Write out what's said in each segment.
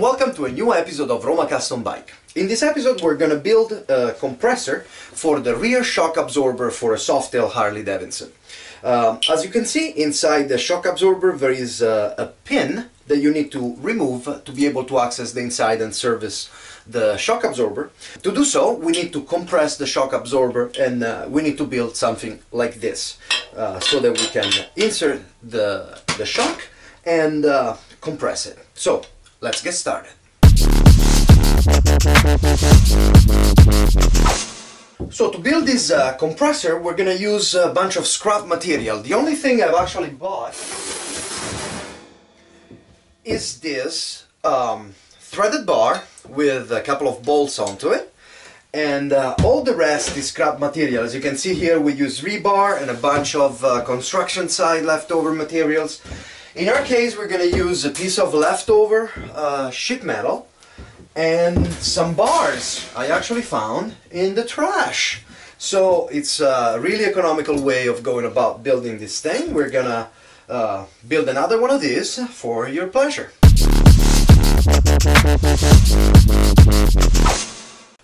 and welcome to a new episode of Roma Custom Bike. In this episode we're gonna build a compressor for the rear shock absorber for a Softail Harley Davidson. As you can see, inside the shock absorber there is a pin that you need to remove to be able to access the inside and service the shock absorber. To do so, we need to compress the shock absorber, and we need to build something like this so that we can insert the shock and compress it. So let's get started. So to build this compressor, we're gonna use a bunch of scrap material. The only thing I've actually bought is this threaded bar with a couple of bolts onto it, and all the rest is scrap material. As you can see here, we use rebar and a bunch of construction site leftover materials. In our case, we're going to use a piece of leftover sheet metal and some bars I actually found in the trash. So it's a really economical way of going about building this thing. We're going to build another one of these for your pleasure.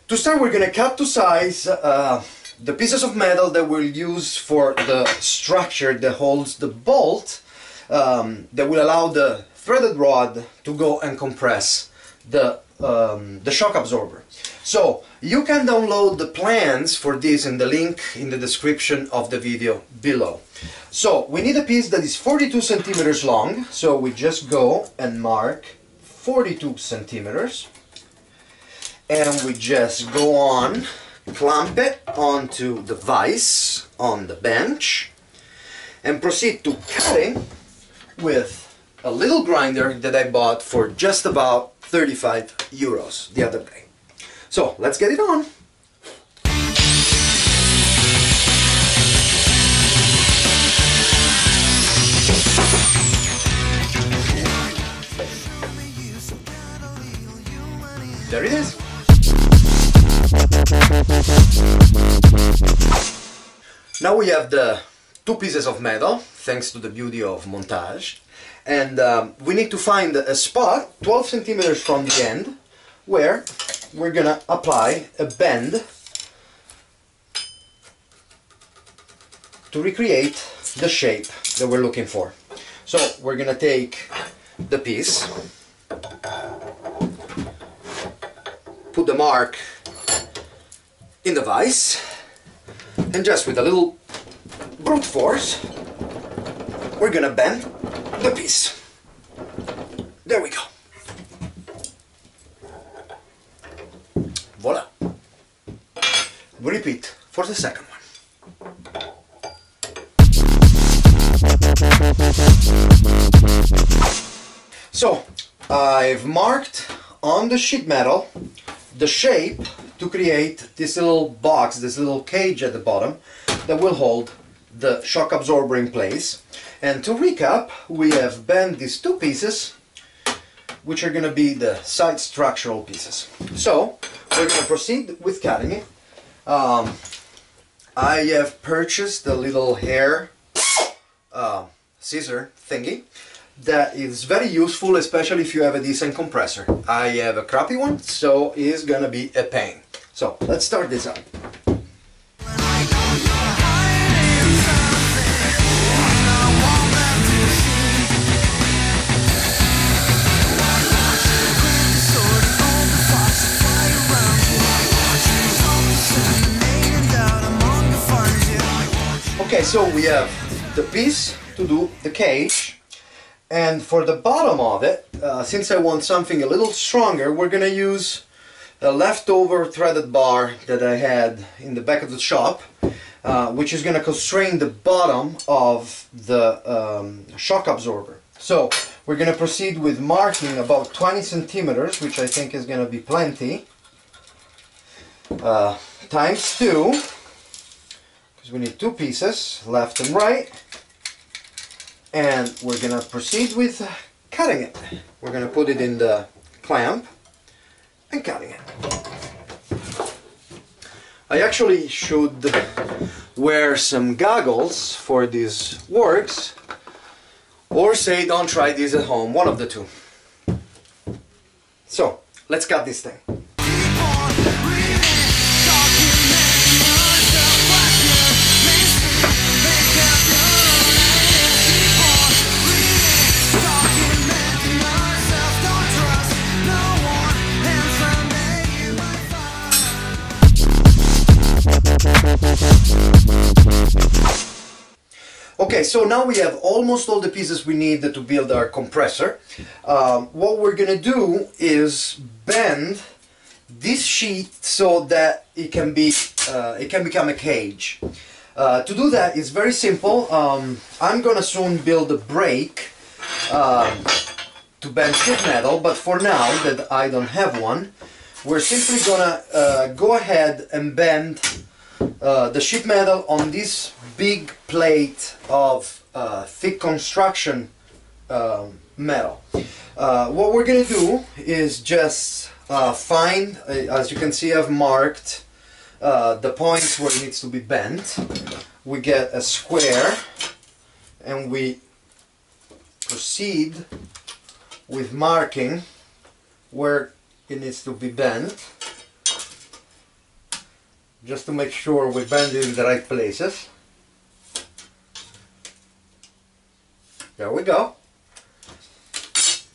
To start, we're going to cut to size the pieces of metal that we'll use for the structure that holds the bolt that will allow the threaded rod to go and compress the shock absorber. So you can download the plans for this in the link in the description of the video below. So we need a piece that is 42 centimeters long, so we just go and mark 42 centimeters and we just go on, clamp it onto the vise on the bench and proceed to cutting with a little grinder that I bought for just about 35 euros the other day. So let's get it on. There it is. Now we have the two pieces of metal, thanks to the beauty of montage. And we need to find a spot 12 centimeters from the end where we're gonna apply a bend to recreate the shape that we're looking for. So we're gonna take the piece, put the mark in the vise, and just with a little brute force we're gonna bend the piece. There we go. Voila. We repeat for the second one. So I've marked on the sheet metal the shape to create this little box, this little cage at the bottom that will hold the shock absorber in place. And to recap, we have bent these two pieces, which are going to be the side structural pieces. So we're going to proceed with cutting it. I have purchased a little hair scissor thingy that is very useful, especially if you have a decent compressor. I have a crappy one, so it's going to be a pain. So let's start this up. Okay, so we have the piece to do the cage, and for the bottom of it, since I want something a little stronger, we're gonna use a leftover threaded bar that I had in the back of the shop, which is gonna constrain the bottom of the shock absorber. So we're gonna proceed with marking about 20 centimeters, which I think is gonna be plenty, times two. We need two pieces, left and right, and we're gonna proceed with cutting it. We're gonna put it in the clamp and cutting it. I actually should wear some goggles for these works, or say don't try these at home, one of the two. So let's cut this thing. Okay, so now we have almost all the pieces we need to build our compressor. What we're gonna do is bend this sheet so that it can become a cage. To do that, it's very simple. I'm gonna soon build a brake to bend sheet metal, but for now that I don't have one, we're simply gonna go ahead and bend the sheet metal on this big plate of thick construction metal. What we're gonna do is just find, as you can see I've marked the points where it needs to be bent. We get a square and we proceed with marking where it needs to be bent, just to make sure we bend it in the right places. There we go.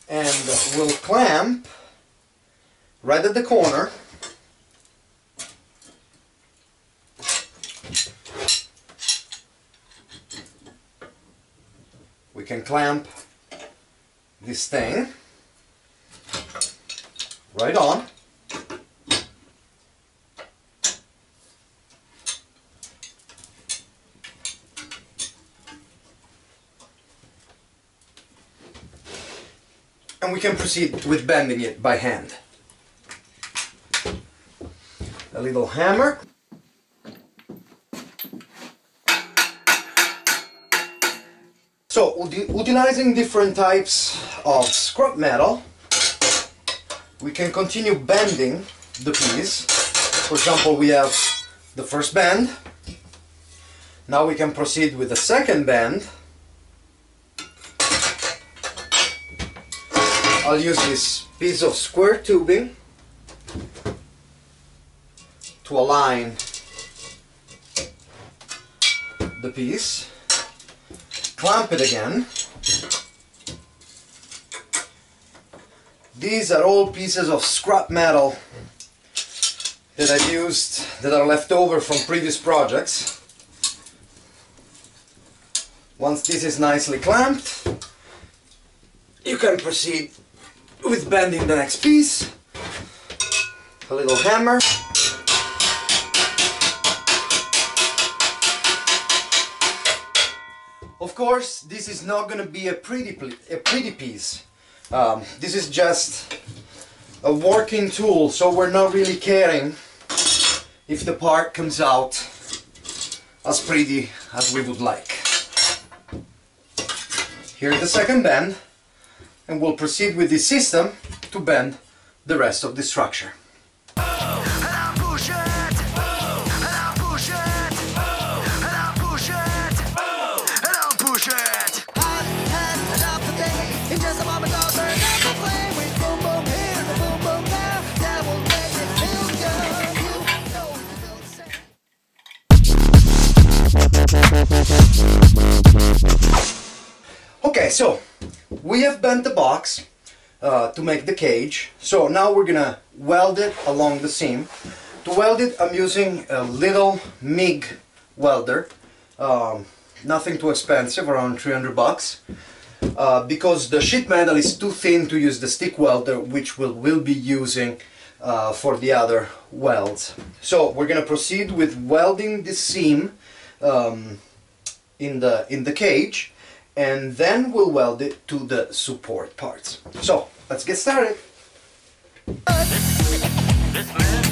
And we'll clamp right at the corner. We can clamp this thing right on. And we can proceed with bending it by hand. A little hammer. So, utilizing different types of scrap metal, we can continue bending the piece. For example, we have the first bend. Now we can proceed with the second bend. I'll use this piece of square tubing to align the piece, clamp it again. These are all pieces of scrap metal that I've used that are left over from previous projects. Once this is nicely clamped, you can proceed with bending the next piece. A little hammer. Of course, this is not going to be a pretty piece. This is just a working tool, so we're not really caring if the part comes out as pretty as we would like. Here's the second bend. And we'll proceed with this system to bend the rest of the structure. Okay, so we have bent the box to make the cage, so now we're gonna weld it along the seam. To weld it, I'm using a little MIG welder, nothing too expensive, around $300, because the sheet metal is too thin to use the stick welder, which we'll be using for the other welds. So we're gonna proceed with welding the seam in the cage, and then we'll weld it to the support parts. So, let's get started! This man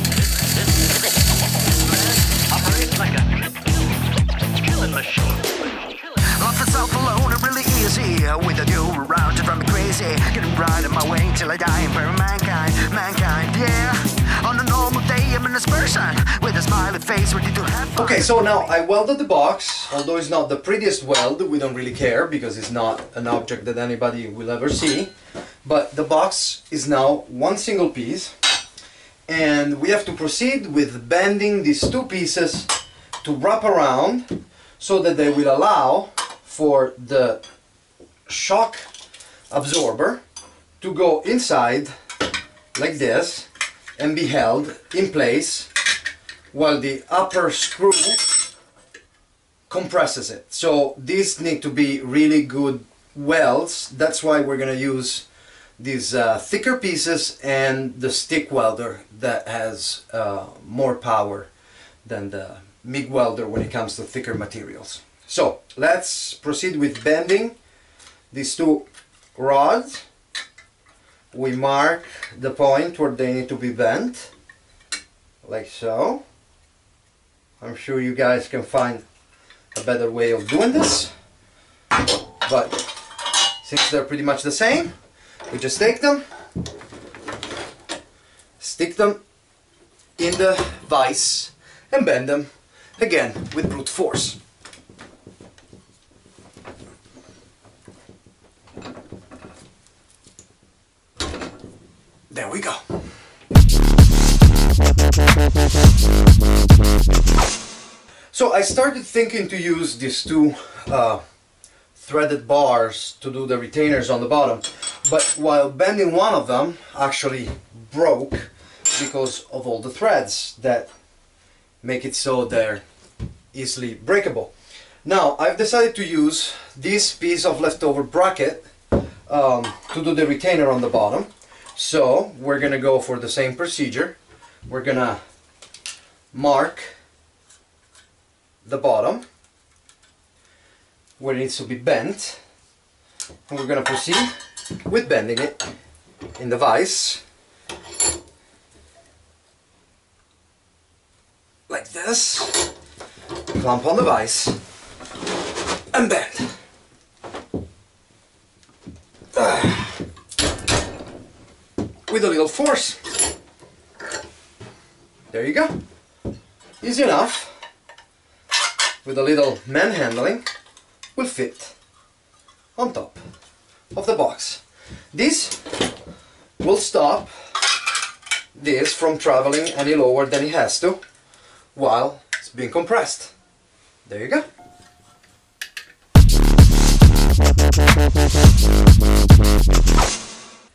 operates like a killing machine. Off the self alone, it's really easy. With a new round to drive me crazy. Getting right in my way till I die. I'm very mankind, yeah. On a normal day, I'm in dispersion. With a smiley face, ready to have fun. Okay, so now I welded the box. Although it's not the prettiest weld, we don't really care because it's not an object that anybody will ever see. But the box is now one single piece, and we have to proceed with bending these two pieces to wrap around so that they will allow for the shock absorber to go inside like this and be held in place while the upper screw compresses it. So these need to be really good welds. That's why we're going to use these thicker pieces and the stick welder that has more power than the MIG welder when it comes to thicker materials. So let's proceed with bending these two rods. We mark the point where they need to be bent, like so. I'm sure you guys can find a better way of doing this, but since they're pretty much the same, we just take them, stick them in the vise and bend them again with brute force. There we go. So I started thinking to use these two threaded bars to do the retainers on the bottom, but while bending one of them actually broke because of all the threads that make it so they're easily breakable. Now I've decided to use this piece of leftover bracket to do the retainer on the bottom. So we're gonna go for the same procedure. We're gonna mark the bottom where it needs to be bent, and we're gonna proceed with bending it in the vise like this. Clamp on the vise and bend. With a little force. There you go. Easy enough. With a little manhandling, will fit on top of the box. This will stop this from traveling any lower than it has to while it's being compressed. There you go.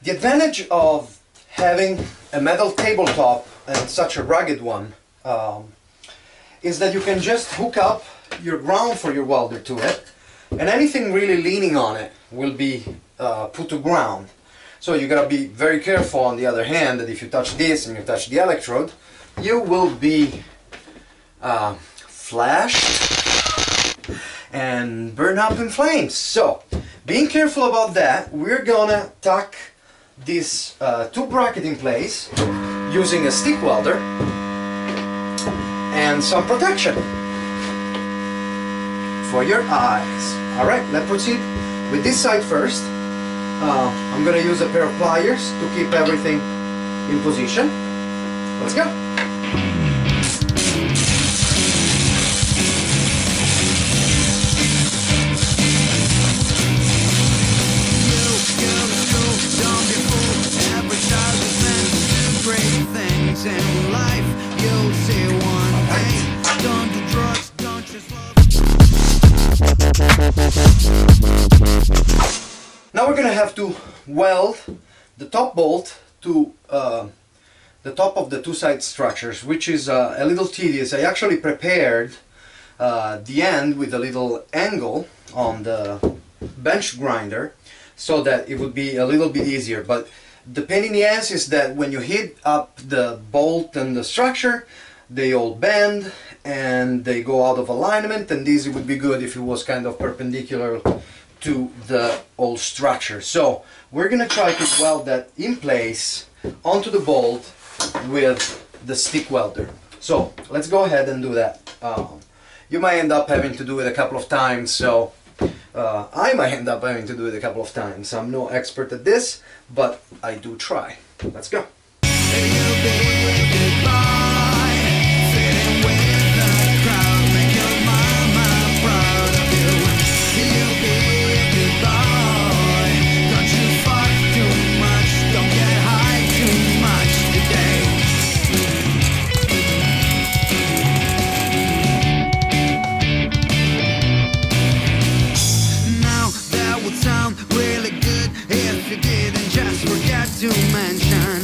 The advantage of having a metal tabletop and such a rugged one is that you can just hook up your ground for your welder to it, and anything really leaning on it will be put to ground. So you gotta be very careful, on the other hand, that if you touch this and you touch the electrode, you will be flashed and burn up in flames. So being careful about that, we're gonna tuck these two brackets in place using a stick welder and some protection for your eyes. Alright, let's proceed with this side first. I'm gonna use a pair of pliers to keep everything in position. Let's go. Now we're going to have to weld the top bolt to the top of the two side structures, which is a little tedious. I actually prepared the end with a little angle on the bench grinder so that it would be a little bit easier. But the pain in the ass is that when you heat up the bolt and the structure, they all bend and they go out of alignment, and this would be good if it was kind of perpendicular to the whole structure. So we're gonna try to weld that in place onto the bolt with the stick welder. So let's go ahead and do that. You might end up having to do it a couple of times, so I might end up having to do it a couple of times. I'm no expert at this, but I do try. Let's go. to mention.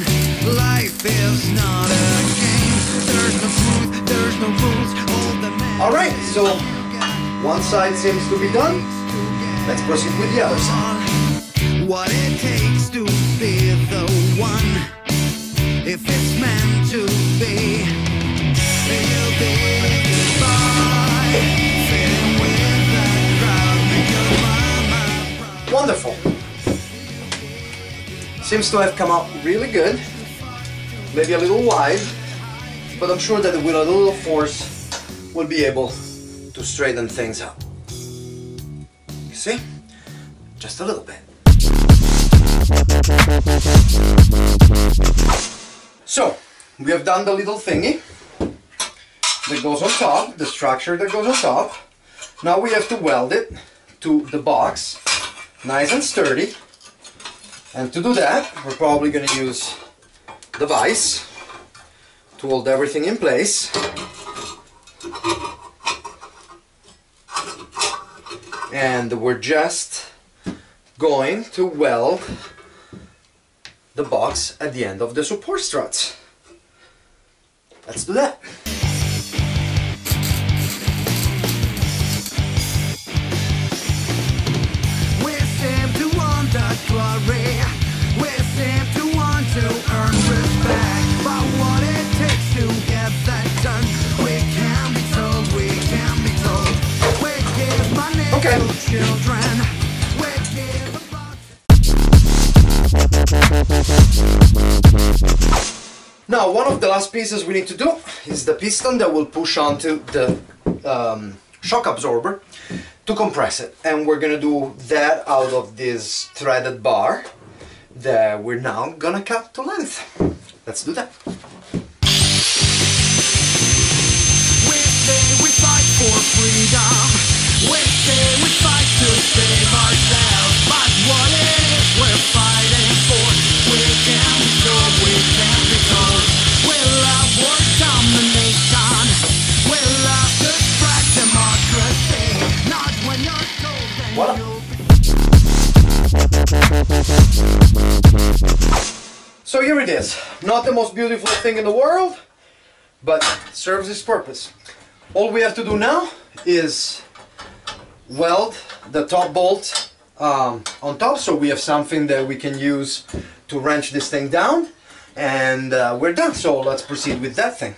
Life is not a game. There's no truth, there's no rules. All right, so one side seems to be done. Let's proceed with the other side. What it takes to be the one, if it's meant to be, it'll be goodbye. Wonderful. Seems to have come out really good. Maybe a little wide, but I'm sure that with a little force we'll be able to straighten things up. You see? Just a little bit. So, we have done the little thingy that goes on top, the structure that goes on top. Now we have to weld it to the box. Nice and sturdy, and to do that we're probably going to use the vise to hold everything in place, and we're just going to weld the box at the end of the support struts. Let's do that. Okay. Now, one of the last pieces we need to do is the piston that will push onto the shock absorber to compress it, and we're gonna do that out of this threaded bar that we're now gonna cut to length. Let's do that. We say we fight for freedom. We say we fight to save ourselves. But what it is we're fighting for, we can be told, we can be told. We love war domination. We love to spread democracy. Not when you're told that what up? So here it is, not the most beautiful thing in the world, but serves its purpose. All we have to do now is weld the top bolt on top, so we have something that we can use to wrench this thing down, and we're done. So let's proceed with that thing.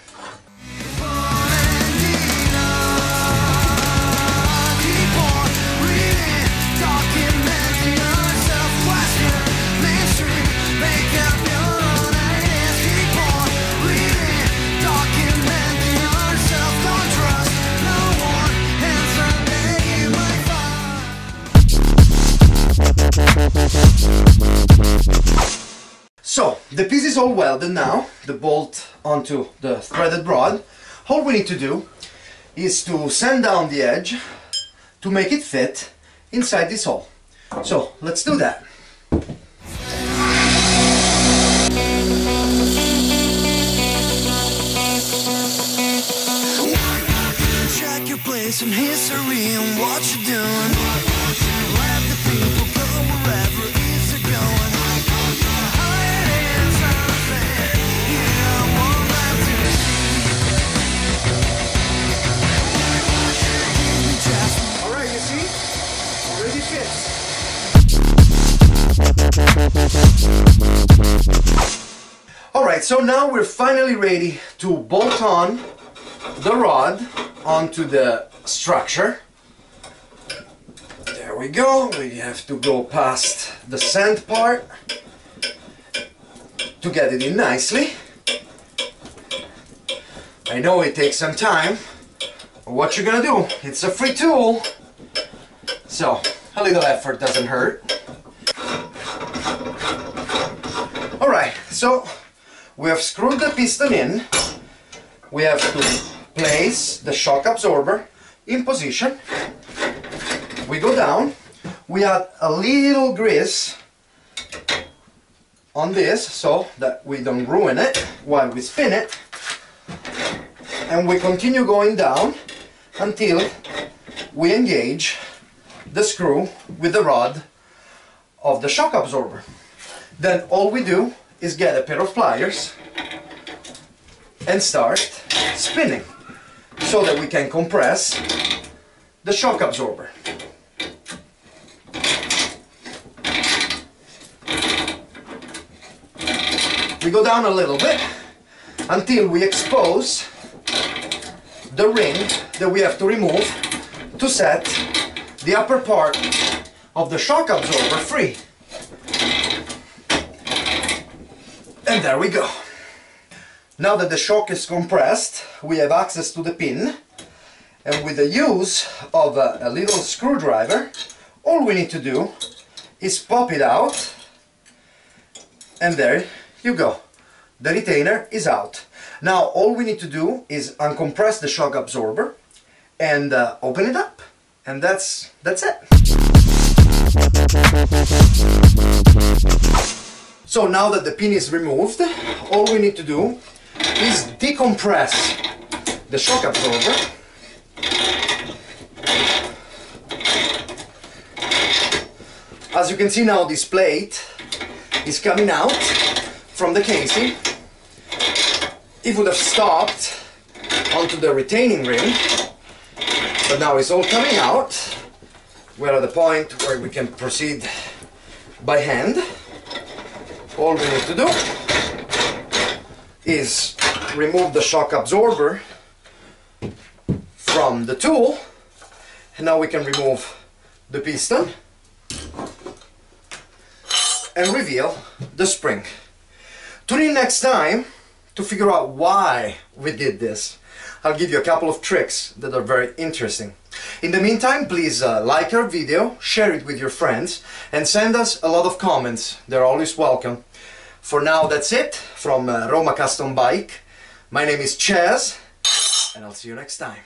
So, the piece is all welded now, the bolt onto the threaded rod. All we need to do is to sand down the edge to make it fit inside this hole. So, let's do that. Check your place in history and what you're doing. Let the people go wherever it's going. Alright, so now we're finally ready to bolt on the rod onto the structure. There we go, we have to go past the sand part to get it in nicely. I know it takes some time, but what you're gonna do? It's a free tool, so a little effort doesn't hurt. Alright, so we have screwed the piston in, we have to place the shock absorber in position, we go down, we add a little grease on this so that we don't ruin it while we spin it, and we continue going down until we engage the screw with the rod of the shock absorber. Then all we do is get a pair of pliers and start spinning so that we can compress the shock absorber. We go down a little bit until we expose the ring that we have to remove to set the upper part of the shock absorber free. And there we go. Now that the shock is compressed, we have access to the pin, and with the use of a little screwdriver, all we need to do is pop it out, and there you go. The retainer is out. Now all we need to do is uncompress the shock absorber and open it up, and that's it. So now that the pin is removed, all we need to do is decompress the shock absorber . As you can see now, this plate is coming out from the casing. It would have stopped onto the retaining ring, but now it's all coming out. We're at the point where we can proceed by hand. All we need to do is remove the shock absorber from the tool, and now we can remove the piston and reveal the spring. Tune in next time to figure out why we did this. I'll give you a couple of tricks that are very interesting. In the meantime, please like our video, share it with your friends, and send us a lot of comments. They're always welcome. For now, that's it from Roma Custom Bike. My name is Chaz, and I'll see you next time.